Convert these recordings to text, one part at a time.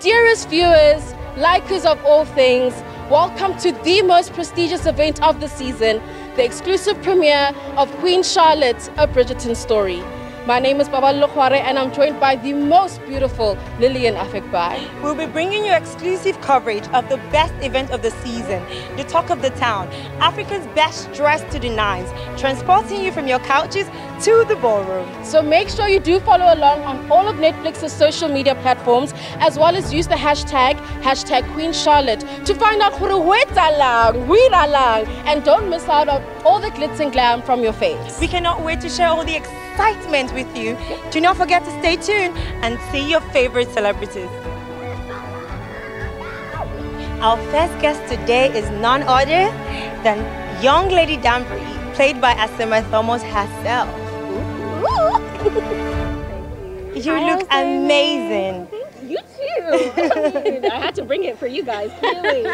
Dearest viewers, likers of all things, welcome to the most prestigious event of the season, the exclusive premiere of Queen Charlotte, A Bridgerton Story. My name is Paballo Kgware and I'm joined by the most beautiful Lilian Afegbai. We'll be bringing you exclusive coverage of the best event of the season, the talk of the town, Africa's best dressed to the nines, transporting you from your couches to the ballroom. So make sure you do follow along on all of Netflix's social media platforms, as well as use the hashtag Queen Charlotte to find out who and don't miss out on all the glitz and glam from your faves. We cannot wait to share all the excitement with you. Do not forget to stay tuned and see your favorite celebrities. Our first guest today is none other than young Lady Danbury, played by Arsema Thomas herself. Thank you. You look amazing. You too. I had to bring it for you guys, clearly.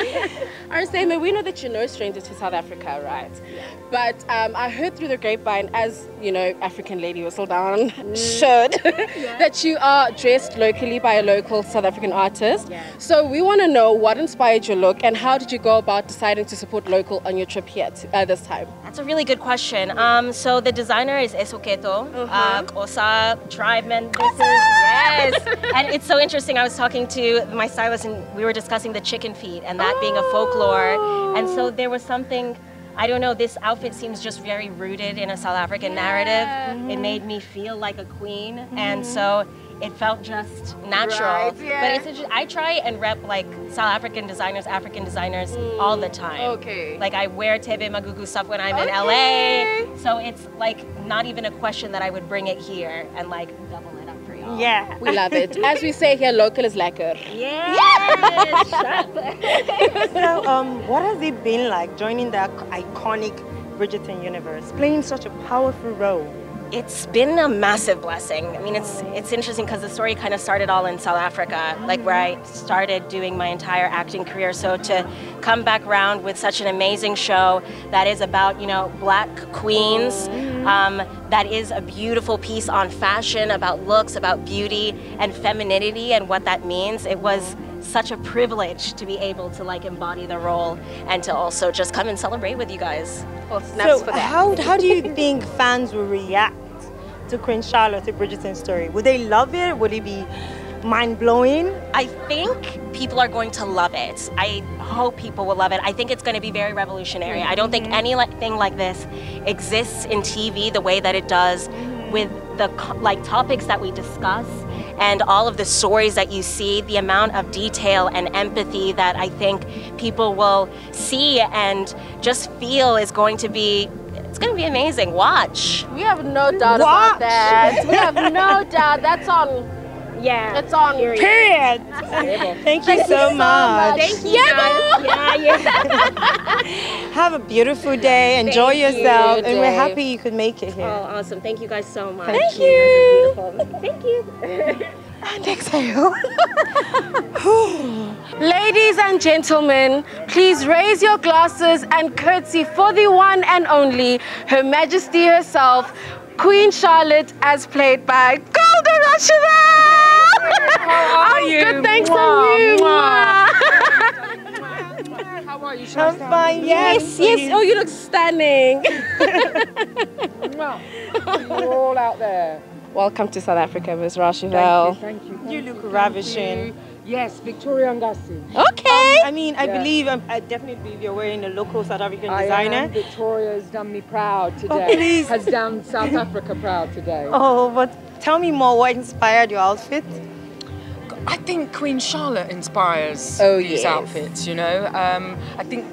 Arsema, we know that you're no stranger to South Africa, right? Yeah. But I heard through the grapevine, as you know, African lady whistle down should, yeah, that you are dressed locally by a local South African artist. Yeah. So we want to know what inspired your look and how did you go about deciding to support local on your trip here this time? That's a really good question. So the designer is Esoketo, Osa Driveman. Yes, and it's so interesting. I was talking to my stylist and we were discussing the chicken feet and that being a folklore, and so there was something, I don't know, this outfit seems just very rooted in a South African narrative. It made me feel like a queen, and so it felt just natural. Right, yeah. But it's, I try and rep like South African designers, all the time. Okay. Like I wear Tebe Magugu stuff when I'm in LA, so it's like not even a question that I would bring it here and like double it up. Yeah. We love it. As we say here, local is lekker. Yeah. Yes. So, what has it been like joining the iconic Bridgerton universe, playing such a powerful role? It's been a massive blessing. I mean, it's interesting because the story kind of started all in South Africa, like where I started doing my entire acting career. So to come back round with such an amazing show that is about, you know, black queens, that is a beautiful piece on fashion, about looks, about beauty and femininity and what that means. It was such a privilege to be able to like embody the role and to also just come and celebrate with you guys. Well, so how do you think fans will react to Queen Charlotte, A Bridgerton Story? Would they love it? Would it be mind-blowing? I think people are going to love it. I hope people will love it. I think it's going to be very revolutionary. I don't think anything like this exists in TV the way that it does with the topics that we discuss and all of the stories that you see, the amount of detail and empathy that I think people will see and just feel is going to be, it's going to be amazing. Watch. We have no doubt about that. We have no doubt. That's on. Yeah. It's on. Period. Thank you so much. Thank you. Yeah, yeah. Have a beautiful day. Enjoy yourself. And we're happy you could make it here. Oh, awesome. Thank you guys so much. Thank you. Thank you. And exhale. Ladies and gentlemen, please raise your glasses and curtsy for the one and only Her Majesty herself, Queen Charlotte, as played by Golda Rosheuvel. How are you? Good, thanks. How are you? I'm fine. Yes, yes. Oh, you look stunning. You're all out there. Welcome to South Africa, Ms. Rosheuvel. Thank you. You look ravishing. Yes, Victoria Ngassi. Okay. I mean, I definitely believe you're wearing a local South African designer. Victoria has done me proud today. Oh, please. Has done South Africa proud today. Oh, but tell me more. What inspired your outfit? I think Queen Charlotte inspires these outfits, you know. I think,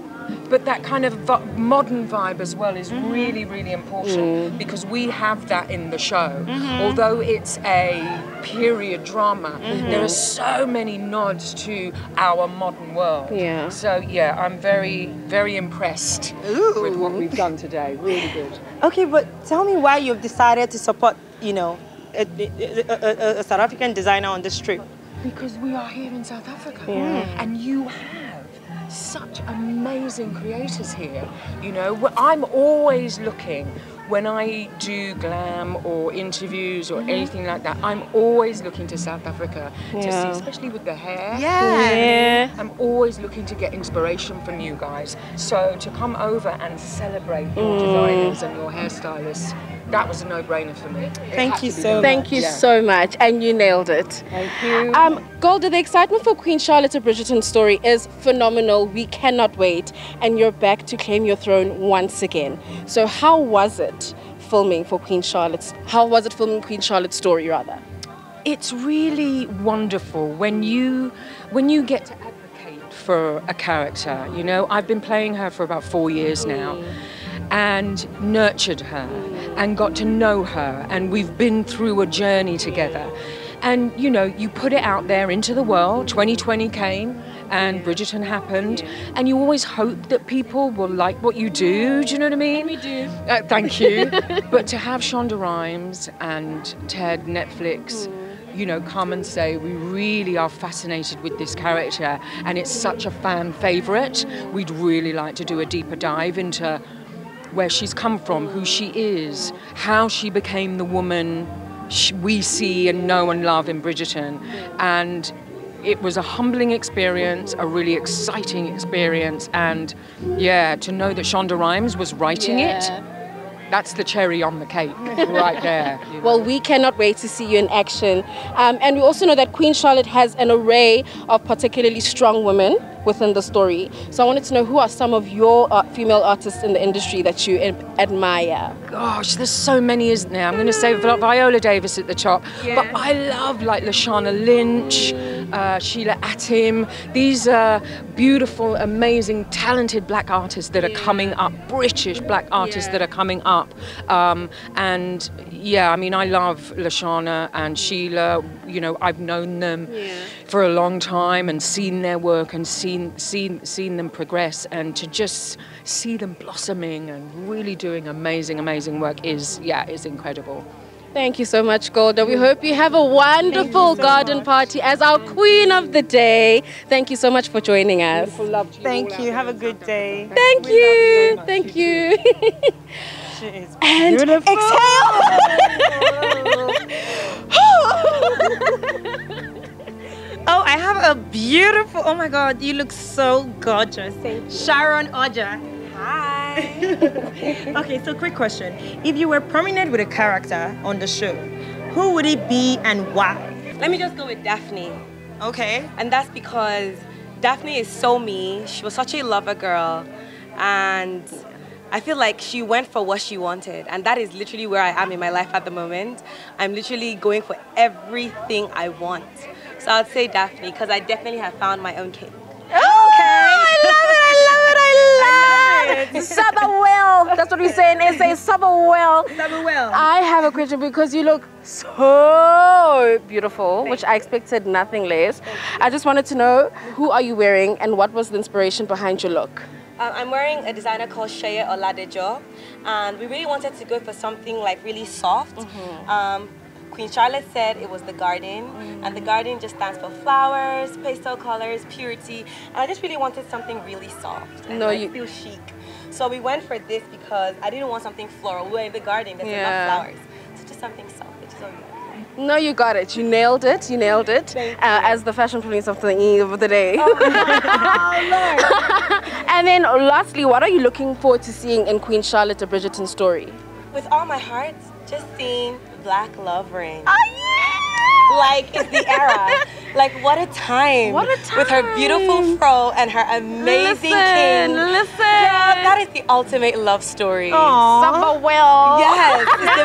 but that kind of modern vibe as well is really, really important because we have that in the show. Although it's a period drama, there are so many nods to our modern world. Yeah. So yeah, I'm very, very impressed with what we've done today. Really good. Okay, but tell me why you've decided to support, you know, a South African designer on this trip. because we are here in South Africa. Yeah. And you have such amazing creators here. You know, I'm always looking, when I do glam or interviews or anything like that, I'm always looking to South Africa to see, especially with the hair. Yeah. I'm always looking to get inspiration from you guys. So to come over and celebrate your designers and your hairstylists, that was a no-brainer for me. Thank you so much. And you nailed it. Thank you. Golda, the excitement for Queen Charlotte: A Bridgerton Story is phenomenal. We cannot wait. And you're back to claim your throne once again. So how was it filming for Queen Charlotte's, how was it filming Queen Charlotte's story rather? It's really wonderful when you get to advocate for a character. You know, I've been playing her for about 4 years now, and nurtured her and got to know her, and we've been through a journey together. And you know, you put it out there into the world. 2020 came and Bridgerton happened, and you always hope that people will like what you do, do you know what I mean? And we do. Thank you. But to have Shonda Rhimes and Ted, Netflix, you know, come and say, we really are fascinated with this character and it's such a fan favourite, we'd really like to do a deeper dive into where she's come from, who she is, how she became the woman we see and know and love in Bridgerton. And it was a humbling experience, a really exciting experience, and yeah, to know that Shonda Rhimes was writing it, that's the cherry on the cake right there. You know. Well, we cannot wait to see you in action. And we also know that Queen Charlotte has an array of particularly strong women within the story. So I wanted to know, who are some of your female artists in the industry that you admire? Gosh, there's so many, isn't there? I'm going to say Viola Davis at the top, but I love like Lashana Lynch, Sheila Atim. These are beautiful, amazing, talented black artists that are coming up, British black artists that are coming up. And yeah, I mean, I love Lashana and Sheila. You know, I've known them for a long time and seen their work and seen them progress, and to just see them blossoming and really doing amazing work is incredible. Thank you so much, Golda. We hope you have a wonderful garden party as our queen of the day. Thank you so much for joining us. Thank you. Have a good day. Thank you. Thank you. She is beautiful. Exhale. Oh, I have a beautiful, oh my God, you look so gorgeous. Thank you. Sharon Ooja. Hi. Okay, so quick question. If you were prominent with a character on the show, who would it be and why? Let me just go with Daphne. Okay. And that's because Daphne is so me. She was such a lover girl. And I feel like she went for what she wanted, and that is literally where I am in my life at the moment. I'm literally going for everything I want. So I'd say Daphne, because I definitely have found my own king. Oh, okay. I love it. Sabawel. That's what we say in SA, Sabawel. Sabawel. I have a question because you look so beautiful, which I expected nothing less. I just wanted to know, who are you wearing and what was the inspiration behind your look? I'm wearing a designer called Shéyi Oladejo, and we really wanted to go for something like really soft. Queen Charlotte said it was the garden, and the garden just stands for flowers, pastel colors, purity, and I just really wanted something really soft and feel chic. So we went for this because I didn't want something floral. We were in the garden, there's enough flowers. So just something soft, which is so good. No, you got it. You nailed it. You nailed it. As the fashion police of the day. Oh, Lord. And then lastly, what are you looking forward to seeing in Queen Charlotte: A Bridgerton Story? With all my heart, just seeing black love ring. Oh, yeah! Like, it's the era. Like, what a time. What a time. With her beautiful fro and her amazing king. Listen. Yeah, that is the ultimate love story. Well. Yes, it's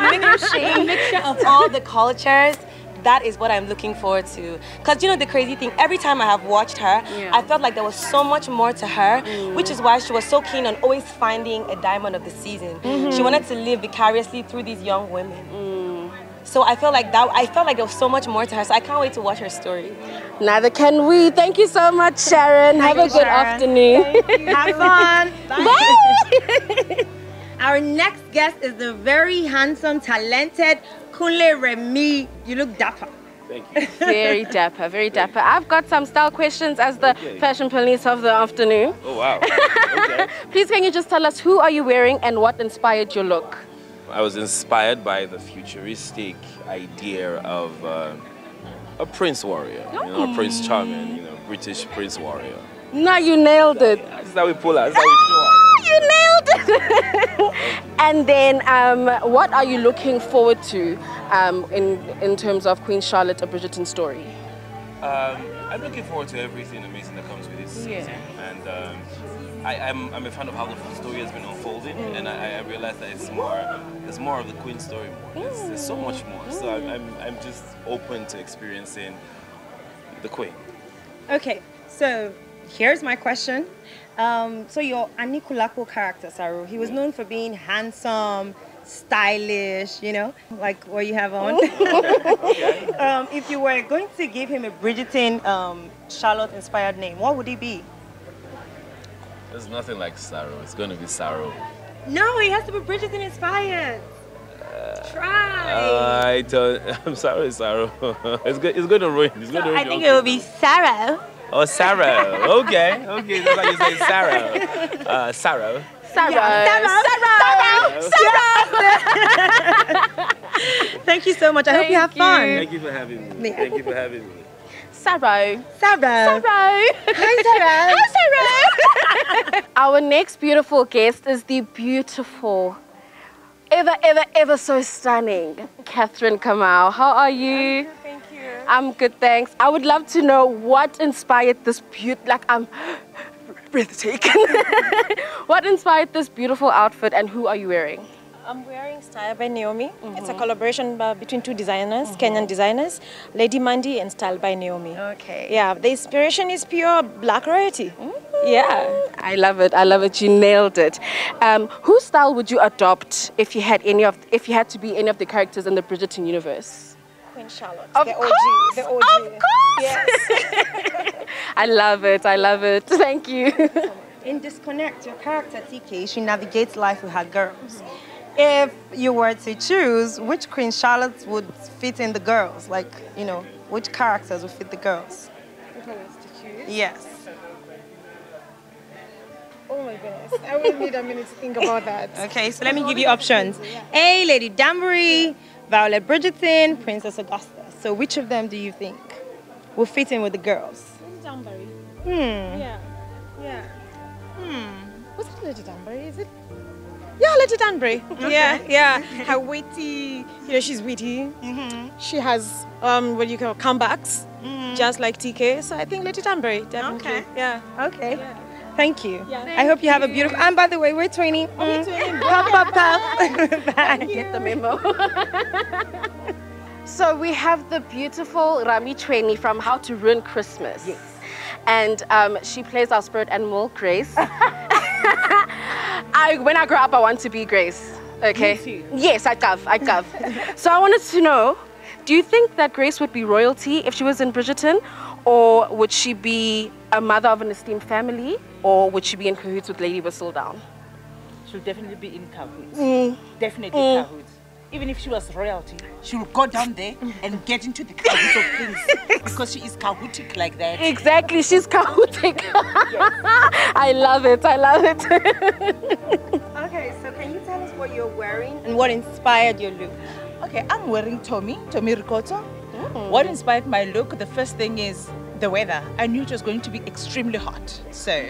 the mixture of all the cultures. That is what I'm looking forward to. Because you know the crazy thing, every time I have watched her, I felt like there was so much more to her, which is why she was so keen on always finding a diamond of the season. She wanted to live vicariously through these young women. So I felt like there was so much more to her. So I can't wait to watch her story. Neither can we. Thank you so much, Sharon. Have a good afternoon. Thank you. Have fun. Bye. Bye. Our next guest is the very handsome, talented Kunle Remi. You look dapper. Thank you. Very dapper, very dapper. I've got some style questions as the fashion police of the afternoon. Oh, wow. Okay. Please, can you just tell us, who are you wearing and what inspired your look? I was inspired by the futuristic idea of a prince warrior, you know, a prince charming, you know, British prince warrior. No, you nailed it. That's how we pull out. That's how we show out. You nailed it. And then, what are you looking forward to in terms of Queen Charlotte, A Bridgerton Story? I'm looking forward to everything amazing that comes with this season. And I'm a fan of how the story has been unfolding, and I realize that it's more of the Queen story. There's so much more. So I'm just open to experiencing the Queen. Okay, so here's my question. So your Anikulapo character, Saru, he was known for being handsome, stylish, you know, like what you have on. If you were going to give him a Bridgerton, Charlotte-inspired name, what would he be? There's nothing like Saru. It's going to be Saru. No, he has to be Bridgerton-inspired. Try. Sorry, Saru. It's going to ruin. It's going to ruin. I think it will be Saru. Oh, Sarah. Okay, okay. That's like you say Sarah. Sarah. Sarah. Yeah. Sarah. Sarah. Sarah. Sarah. Thank you so much. I hope you have fun. Thank you for having me. Thank you for having me. Sarah. Sarah. Sarah. Hi, Sarah. Hi, Sarah. Our next beautiful guest is the beautiful, ever so stunning Catherine Kamau. How are you? I'm good, thanks. I would love to know what inspired this beautiful, like I'm breathtaking. What inspired this beautiful outfit and who are you wearing? I'm wearing Style by Naomi. It's a collaboration between two designers, Kenyan designers, Lady Mandy and Style by Naomi. Okay. Yeah, the inspiration is pure black royalty. Yeah. I love it, I love it. You nailed it. Whose style would you adopt if you had to be any of the characters in the Bridgerton universe? Queen Charlotte, of the OG, course, the OG. Of course! Yes. I love it, I love it. Thank you. In Disconnect, your character TK, she navigates life with her girls. If you were to choose, which Queen Charlotte would fit in the girls? Like, you know, which characters would fit the girls? If I was to choose? Yes. Oh my goodness, I will need a minute to think about that. Okay, so let me give you options. A, Lady Danbury, Viola Bridgerton, Princess Augusta. So which of them do you think will fit in with the girls? Lady Danbury. Yeah. Yeah. Was it Lady Danbury? Is it? Yeah, Lady Danbury. Okay. Yeah, yeah. Her witty, you know, she's witty. She has, what do you call, comebacks, just like TK. So I think Lady Danbury, definitely. Okay. Yeah. Okay. Yeah. Thank you. Yeah, thank I hope you have a beautiful... And by the way, we're 20. We're 20. Puff, puff, puff. I get the memo. So we have the beautiful Rami Chuene from How to Ruin Christmas. Yes. And she plays our spirit animal, Grace. When I grow up, I want to be Grace. Okay. Me too. Yes, I gov. So I wanted to know, do you think that Grace would be royalty if she was in Bridgerton? Or would she be a mother of an esteemed family? Or would she be in cahoots with Lady Whistledown? She'll definitely be in cahoots. Definitely cahoots. Even if she was royalty, she'll go down there and get into the cahoots of things. Because she is cahootic like that. Exactly, she's cahootic. Yes. I love it, I love it. Okay, so can you tell us what you're wearing and what inspired your look? Okay, I'm wearing Tommy Ricotto. What inspired my look, the first thing is the weather. I knew it was going to be extremely hot, so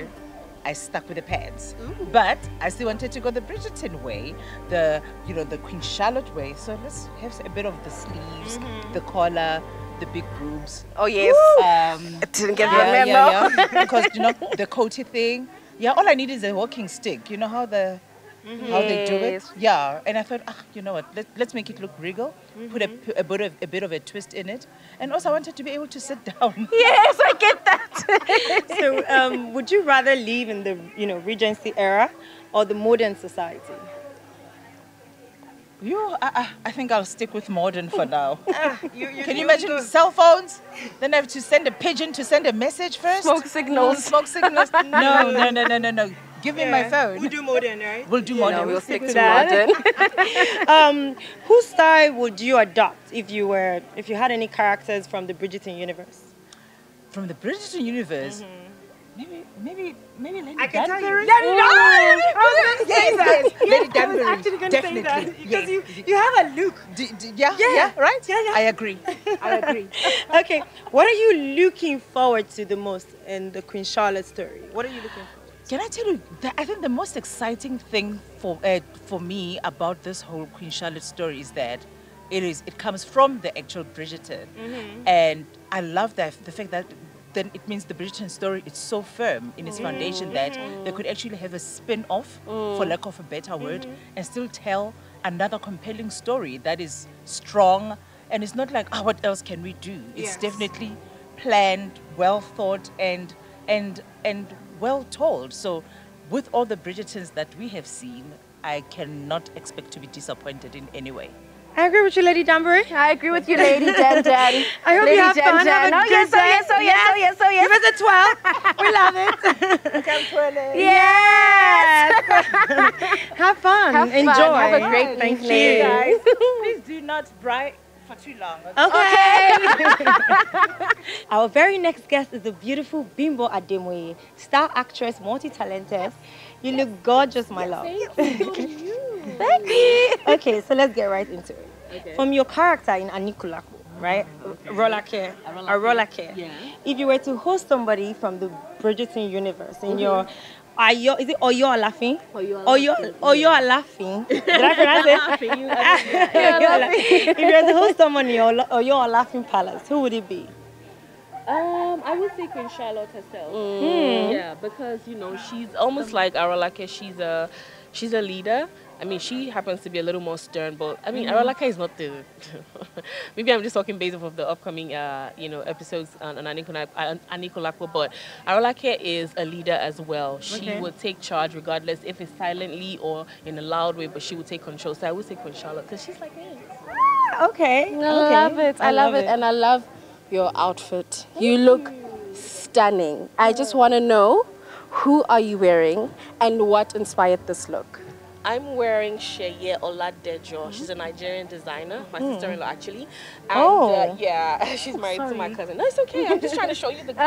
I stuck with the pads. But I still wanted to go the Bridgerton way, the, you know, the Queen Charlotte way. So let's have a bit of the sleeves, the collar, the big boobs. Oh yes, I didn't get the memo. Yeah. Because you know the coaty thing. Yeah, all I need is a walking stick. You know how the how they do it. Yeah, and I thought, ah, you know what, let's make it look regal, put a bit of a twist in it. And also I wanted to be able to sit down. Yes, I get that. So would you rather live in the, you know, Regency era or the modern society? I think I'll stick with modern for now. Can you imagine cell phones? Then I have to send a pigeon to send a message first? Smoke signals. No, smoke signals. No, no, no, no, no, no. Give me my phone. We'll do modern, right? We'll do modern. No, we'll stick to that. Modern. Whose style would you adopt if you had any characters from the Bridgerton universe? From the Bridgerton universe? Mm-hmm. Maybe Lady Danbury. I can tell you. Lady Danbury. I was actually going to say that. Because you have a look. Right? Yeah. I agree. Okay. What are you looking forward to the most in the Queen Charlotte story? What are you looking forward to? Can I tell you, I think the most exciting thing for me about this whole Queen Charlotte story is that it comes from the actual Bridgerton. Mm-hmm. And I love that the fact that then it means the Bridgerton story is so firm in its foundation that they could actually have a spin-off, for lack of a better word, and still tell another compelling story that is strong. And it's not like, oh, what else can we do? It's definitely planned, well thought, and well told. So with all the Bridgertons that we have seen, I cannot expect to be disappointed in any way. I agree with you, Lady Danbury. I agree with you, Lady Dan Dan. I hope Lady you have Dan fun. Dan. Have a good day. Yes. Give us a 12. We love it. Come twirling. Yes. Have fun. Enjoy. Have a great thank you. Guys. Please do not bright for too long. Okay. Our very next guest is the beautiful Bimbo Ademoye, star actress, multi-talented. You look gorgeous, my love. Thank you. Thank you. Okay, so let's get right into it. Okay. From your character in Anikulapo, right? Okay. Rolake. Yeah. If you were to host somebody from the Bridgerton universe in your is it Oyolafin? Oyolafin. Did I pronounce it? If you were to host someone in Oyolafin Palace, who would it be? I would say Queen Charlotte herself. Yeah, because you know she's almost like Rolake. She's a leader. I mean, she happens to be a little more stern, but I mean, Aralaka is not the. Maybe I'm just talking based off of the upcoming, episodes on Anikulapo, but Aralaka is a leader as well. She will take charge, regardless if it's silently or in a loud way, but she will take control. So I would say Queen Charlotte, because she's like this. Ah, okay. I love it, and I love your outfit. You look stunning. I just want to know, who are you wearing, and what inspired this look? I'm wearing Shéyi Oladejo. She's a Nigerian designer, my sister-in-law actually. And she's married to my cousin. No, it's okay. I'm just trying to show you the down.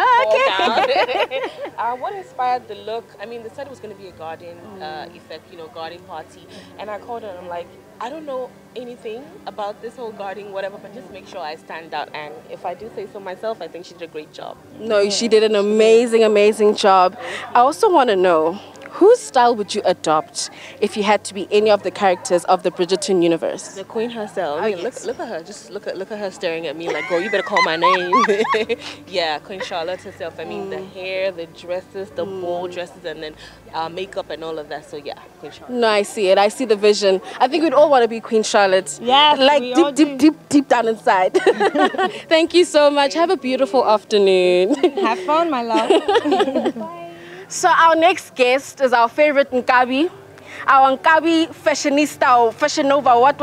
What inspired the look? I mean, they said it was going to be a garden effect, garden party. And I called her and I'm like, I don't know anything about this whole gardening, whatever, but just make sure I stand out. And if I do say so myself, I think she did a great job. No, she did an amazing, amazing job. I also want to know, whose style would you adopt if you had to be any of the characters of the Bridgerton universe? The queen herself. Look at her. Just look at her staring at me like, girl, you better call my name. Yeah, Queen Charlotte herself. I mean, the hair, the dresses, the ball dresses, and then makeup and all of that. So yeah, Queen Charlotte. No, I see it. I see the vision. I think we'd all want to be Queen Charlotte. Yeah, like deep down inside. Thank you so much. Have a beautiful afternoon. Have fun, my love. Bye. So our next guest is our favorite Nkabi. Our Nkabi fashionista or fashion nova, what.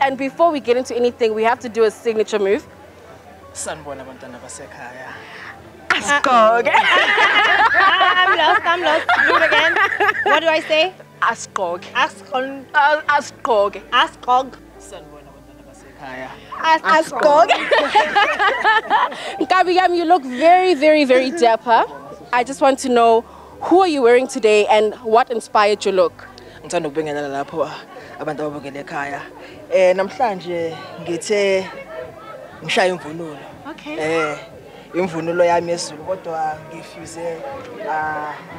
And before we get into anything, we have to do a signature move. Sanbona bantwana basekhaya. Ascoge. I'm lost. Do it again. What do I say? Ascoge. Ascoge. Ascoge. Ascoge. Sanbona bantwana basekhaya. Ascoge. Nkabi Yam, you look very, very, very dapper. I just want to know, who are you wearing today and what inspired your look? Ngithanda ukubingelela lapho abantu ababukele ekhaya. Namhlanje ngithe ngishaye imvunulo. Okay. Imvunulo yami yesizulu kodwa ngifuse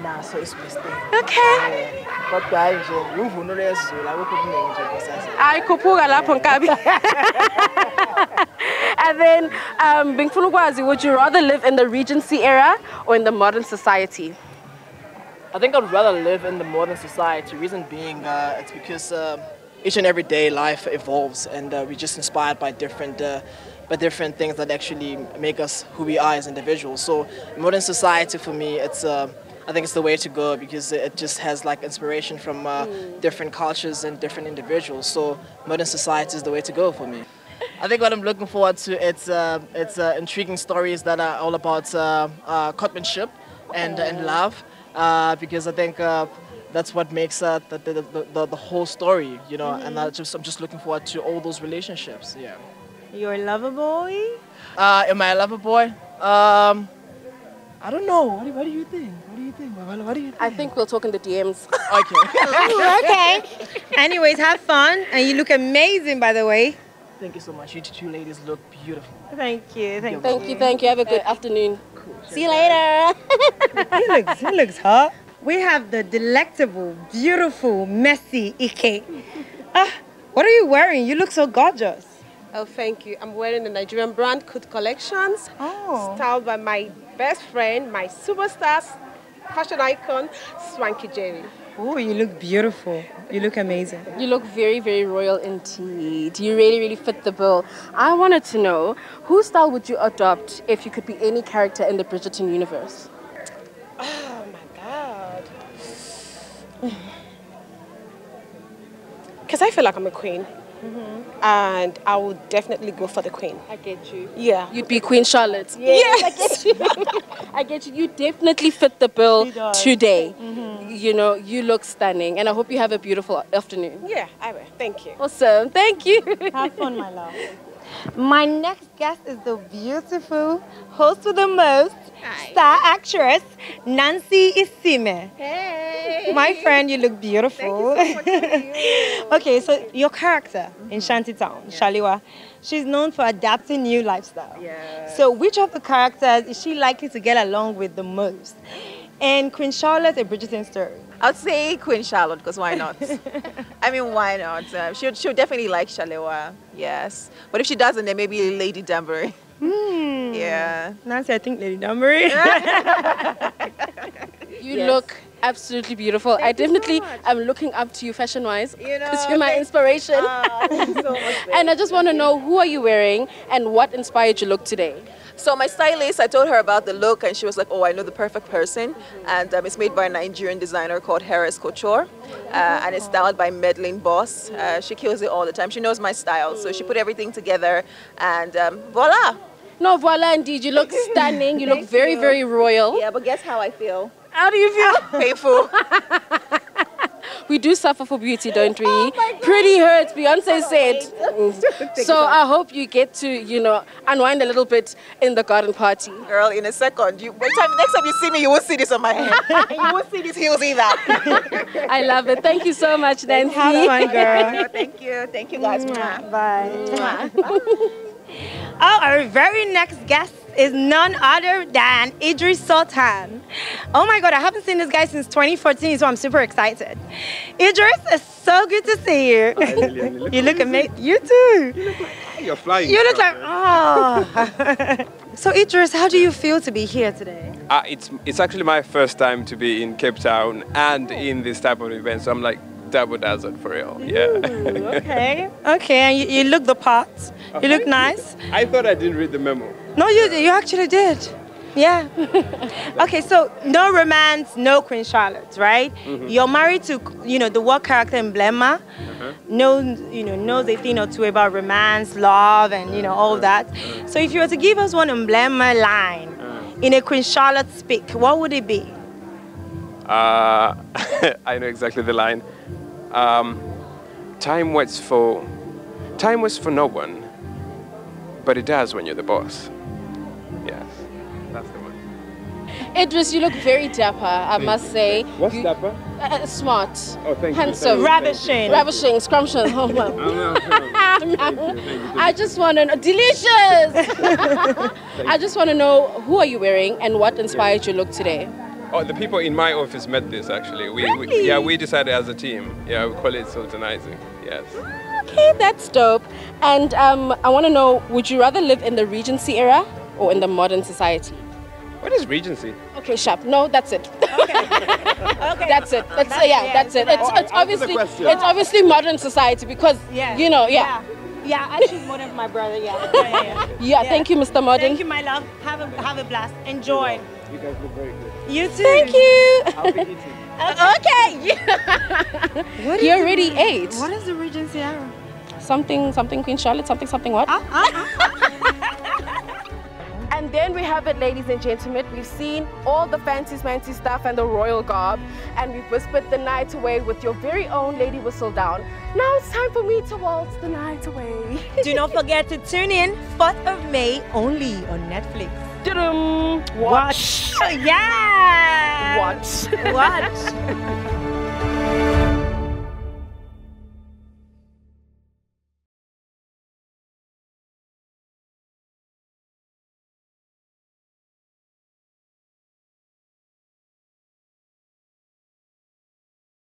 naso isibhesting. Okay. Kodwa nje imvunulo yesizulu akukho kuningi nje kusasa. Ayikhuphuka lapho Nkabi. And then, bengifuna ukwazi, would you rather live in the Regency era or in the modern society? I think I'd rather live in the modern society. Reason being, it's because each and every day life evolves, and we're just inspired by different things that actually make us who we are as individuals. So, modern society for me, it's I think it's the way to go because it just has like inspiration from different cultures and different individuals. So, modern society is the way to go for me. I think what I'm looking forward to it's intriguing stories that are all about courtship and love. because I think that's what makes the whole story, you know. Mm-hmm. And I'm just looking forward to all those relationships. Yeah. Your lover boy? Am I a lover boy? I don't know. What do you think? What do you think? I think we'll talk in the DMs. Okay. Ooh, okay. Anyways, have fun, and you look amazing, by the way. Thank you so much. You two ladies look beautiful. Thank you. Thank you. Have a good afternoon. Cool. See you later. he looks hot. We have the delectable, beautiful, messy Ike. What are you wearing? You look so gorgeous. Oh, thank you. I'm wearing the Nigerian brand, Coot Collections. Oh. Styled by my best friend, my superstar, fashion icon, Swanky Jamie. Oh, you look beautiful. You look amazing. You look very, very royal indeed. You really, really fit the bill. I wanted to know, whose style would you adopt if you could be any character in the Bridgerton universe? Oh, my God. Because I feel like I'm a queen. Mm-hmm. And I would definitely go for the queen. I get you. Yeah. You'd be Queen Charlotte. Yes. I get you. You definitely fit the bill today. Mm-hmm. You know, you look stunning. And I hope you have a beautiful afternoon. Yeah, I will. Thank you. Awesome. Thank you. Have fun, my love. My next guest is the beautiful, host with the most, star actress, Nancy Isime. Hey! My friend, you look beautiful. Thank you so much for you. Okay, so your character in Shantytown, Shaliwa, she's known for adapting new lifestyle. Yeah. So which of the characters is she likely to get along with the most? And Queen Charlotte, A Bridgerton Story. I'd say Queen Charlotte, because why not? I mean, why not? She'll definitely like Shalewa, yes. But if she doesn't, then maybe Lady Danbury. Mm. Yeah. Nancy, I think Lady Danbury. You look absolutely beautiful. I definitely am looking up to you fashion-wise, because you're my inspiration. So much, and I just want to know, who are you wearing and what inspired your look today? So my stylist, I told her about the look, and she was like, oh, I know the perfect person. And it's made by a Nigerian designer called Harris Couture, and it's styled by Medlin Boss. She kills it all the time. She knows my style, so she put everything together, and voila. No, voila indeed. You look stunning. You look very, very royal. Yeah, but guess how I feel. How do you feel? Painful. We do suffer for beauty, don't we? Oh, pretty hurts, Beyonce said. So I hope you get to, you know, unwind a little bit in the garden party. Girl, in a second. Next time you see me, you won't see this on my head. You won't see these heels either. I love it. Thank you so much, Nancy. Have fun, girl. Thank you. Thank you, guys. Bye. Our very next guest is none other than Idris Sultan. Oh my God, I haven't seen this guy since 2014, so I'm super excited. Idris, it's so good to see you. Hi, Lilian, you look amazing. You too. You look like, you're flying. You look like, oh. So Idris, how do you feel to be here today? It's actually my first time to be in Cape Town and in this type of event, so I'm like, double dazzled for real. Yeah. Ooh, okay, and you look the part. You look nice. I thought I didn't read the memo. No, you actually did. Yeah. Okay, so no romance, no Queen Charlotte, right? Mm-hmm. You're married to, you know, the work character in Blemma. Uh-huh. Knows a thing or two about romance, love, and you know all that. So if you were to give us one Blemma line in a Queen Charlotte speak, what would it be? I know exactly the line. Time waits for no one, but it does when you're the boss. Yes, that's the one. Idris, you look very dapper, I must say. What's dapper? Smart. Oh, thank you. Handsome. Ravishing, scrumptious. Oh, well. I just want to know, delicious! I just want to know, who are you wearing and what inspired your look today? Oh, the people in my office met this actually. We decided as a team. Yeah, we call it sultanizing. Yes. Okay, that's dope. And I want to know, would you rather live in the Regency era or in the modern society? What is Regency? Okay, sharp. No, that's it. Okay. That's it. That's it. It's obviously modern society because Yeah, I choose modern, my brother. Yeah. Thank you, Mr. Modern. Thank you, my love. Have a blast. Enjoy. You guys look very good. You too. Thank you. I'll be eating. Okay. You already ate. What is the Regency era? Something Queen Charlotte, something what? And And then we have it, ladies and gentlemen. We've seen all the fancy stuff and the royal garb, and we've whispered the night away with your very own Lady Whistledown. Now it's time for me to waltz the night away. Do not forget to tune in 4th of May only on Netflix. Watch. Watch.